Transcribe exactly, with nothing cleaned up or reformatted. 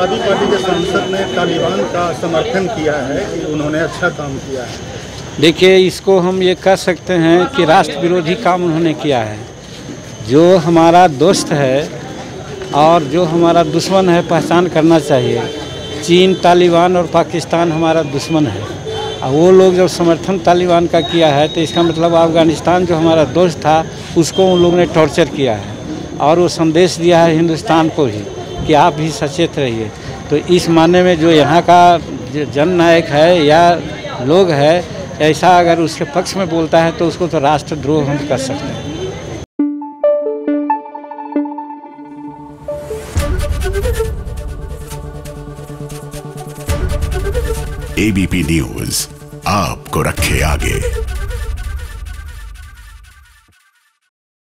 अदिकांडी के सांसद ने तालिबान का समर्थन किया है कि उन्होंने अच्छा काम किया है। देखिए, इसको हम ये कह सकते हैं कि राष्ट्र विरोधी काम उन्होंने किया है। जो हमारा दोस्त है और जो हमारा दुश्मन है पहचान करना चाहिए। चीन, तालिबान और पाकिस्तान हमारा दुश्मन है और वो लोग जब समर्थन तालिबान का किया है तो इसका मतलब अफगानिस्तान जो हमारा दोस्त था उसको उन लोगों ने टॉर्चर किया है और वो संदेश दिया है हिंदुस्तान को ही कि आप भी सचेत रहिए। तो इस माने में जो यहाँ का जननायक है या लोग है, ऐसा अगर उसके पक्ष में बोलता है तो उसको तो राष्ट्रद्रोह हम कर सकते हैं। एबीपी न्यूज़ आपको रखे आगे।